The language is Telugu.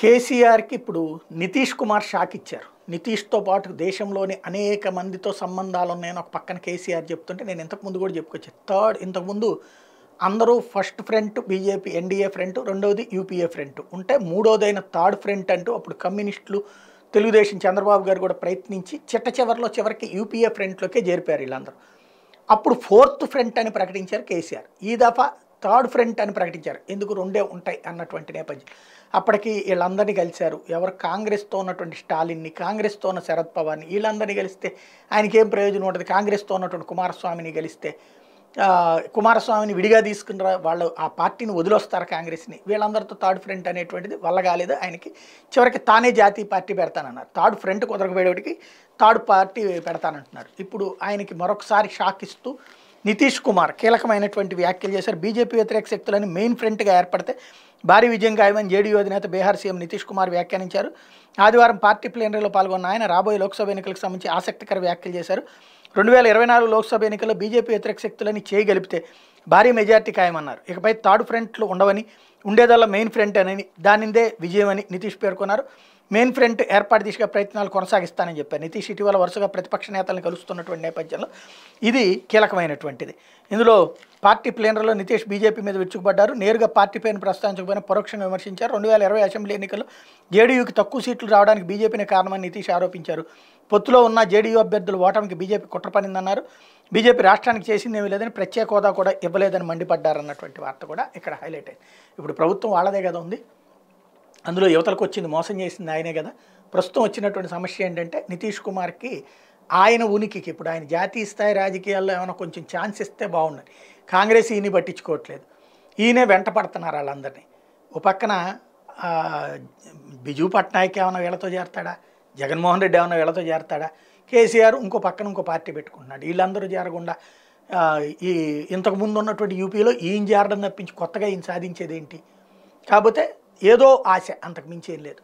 కేసీఆర్ की ఇప్పుడు నితీష్ కుమార్ షాక్ ఇచ్చారు. నితీష్ తో పాటు దేశంలోనే అనేక మందితో సంబంధాలు ఉన్నాయని ఒక పక్కన కేసీఆర్ చెప్తుంటే, నేను ఇంతకు ముందు కూడా చెప్పుకొచ్చాను, ఇంతకుముందు అందరూ first front BJP NDA front, రెండోది యూపీఏ ఫ్రంట్ ఉంటే మూడోదైన థర్డ్ ఫ్రంట్ అంటూ అప్పుడు కమ్యూనిస్టులు తెలుగుదేశం చంద్రబాబు గారు కూడా ప్రయత్నించి చివరికి యూపీఏ ఫ్రంట్లోకే చేరిపోయారు వీళ్ళందరూ. అప్పుడు ఫోర్త్ ఫ్రంట్ అని ప్రకటించారు కేసీఆర్, ఈ దఫా థర్డ్ ఫ్రంట్ అని ప్రకటించారు. ఎందుకు రెండే ఉంటాయి అన్నటువంటి నేపథ్యం. అప్పటికి వీళ్ళందరినీ కలిశారు, ఎవరు కాంగ్రెస్తో ఉన్నటువంటి స్టాలిన్ని, కాంగ్రెస్తో ఉన్న శరద్ పవార్ని, వీళ్ళందరినీ కలిస్తే ఆయనకేం ప్రయోజనం ఉంటుంది? కాంగ్రెస్తో ఉన్నటువంటి కుమారస్వామిని కలిస్తే, కుమారస్వామిని విడిగా తీసుకున్న వాళ్ళు ఆ పార్టీని వదిలేస్తారు, కాంగ్రెస్ని. వీళ్ళందరితో థర్డ్ ఫ్రంట్ అనేటువంటిది వల్ల కాలేదు ఆయనకి. చివరికి తానే జాతీయ పార్టీ పెడతానన్నారు. థర్డ్ ఫ్రంట్ కుదరకపోయేటికి థర్డ్ పార్టీ పెడతానంటున్నారు. ఇప్పుడు ఆయనకి మరొకసారి షాక్ ఇస్తూ నితీష్ కుమార్ కీలకమైనటువంటి వ్యాఖ్యలు చేశారు. బీజేపీ వ్యతిరేక శక్తులని మెయిన్ ఫ్రంట్గా ఏర్పడితే భారీ విజయం ఖాయమని జేడీయూ అధినేత బీహార్ సీఎం నితీష్ కుమార్ వ్యాఖ్యానించారు. ఆదివారం పార్టీ ప్లీనరీలో పాల్గొన్న ఆయన రాబోయే లోక్సభ ఎన్నికలకు సంబంధించి ఆసక్తికర వ్యాఖ్యలు చేశారు. 2024 లోక్సభ ఎన్నికల్లో బీజేపీ వ్యతిరేక శక్తులని చేయగలిపితే భారీ మెజార్టీ ఖాయమన్నారు. ఇకపై థర్డ్ ఫ్రంట్లు ఉండవని, ఉండేదల్లా మెయిన్ ఫ్రంట్ అని, దానిదే విజయం అని నితీష్ పేర్కొన్నారు. మెయిన్ ఫ్రంట్ ఏర్పాటు దిశగా ప్రయత్నాలు కొనసాగిస్తానని చెప్పారు నితీష్. ఇటీవల వరుసగా ప్రతిపక్ష నేతలను కలుస్తున్నటువంటి నేపథ్యంలో ఇది కీలకమైనటువంటిది. ఇందులో పార్టీ ప్లీనరీలో నితీష్ బీజేపీ మీద విరుచుకుపడ్డారు. నేరుగా పార్టీ పైన ప్రస్తావించకపోయినా పరోక్షంగా విమర్శించారు. 2020 అసెంబ్లీ ఎన్నికల్లో జేడీయూకి తక్కువ సీట్లు రావడానికి బీజేపీనే కారణమని నితీష్ ఆరోపించారు. పొత్తులో ఉన్న జేడీయూ అభ్యర్థులు ఓటమికి బీజేపీ కుట్రపనిందన్నారు. బీజేపీ రాష్ట్రానికి చేసిందేమీ లేదని, ప్రత్యేక హోదా కూడా ఇవ్వలేదని మండిపడ్డారన్నటువంటి వార్త కూడా ఇక్కడ హైలైట్ అయింది. ఇప్పుడు ప్రభుత్వం వాళ్ళదే కదా ఉంది, అందులో యువతలకు వచ్చింది మోసం చేసింది ఆయనే కదా. ప్రస్తుతం వచ్చినటువంటి సమస్య ఏంటంటే నితీష్ కుమార్కి ఆయన ఉనికికి ఇప్పుడు ఆయన జాతీయ స్థాయి రాజకీయాల్లో ఏమైనా కొంచెం ఛాన్స్ ఇస్తే బాగున్నది. కాంగ్రెస్ ఈయన పట్టించుకోవట్లేదు, ఈయనే వెంట పడుతున్నారు వాళ్ళందరినీ. ఓ పక్కన బిజు పట్నాయక్ ఏమైనా వీళ్ళతో చేరతాడా, జగన్మోహన్ రెడ్డి ఏమైనా వీళ్ళతో చేరతాడా, కేసీఆర్ ఇంకో పక్కన ఇంకో పార్టీ పెట్టుకుంటున్నాడు. వీళ్ళందరూ చేరకుండా ఈ ఇంతకుముందు ఉన్నటువంటి యూపీలో ఈయన చేరడం తప్పించి కొత్తగా ఈయన సాధించేది ఏంటి? కాకపోతే ఏదో ఆశ, అంతకు మించి ఏం లేదు.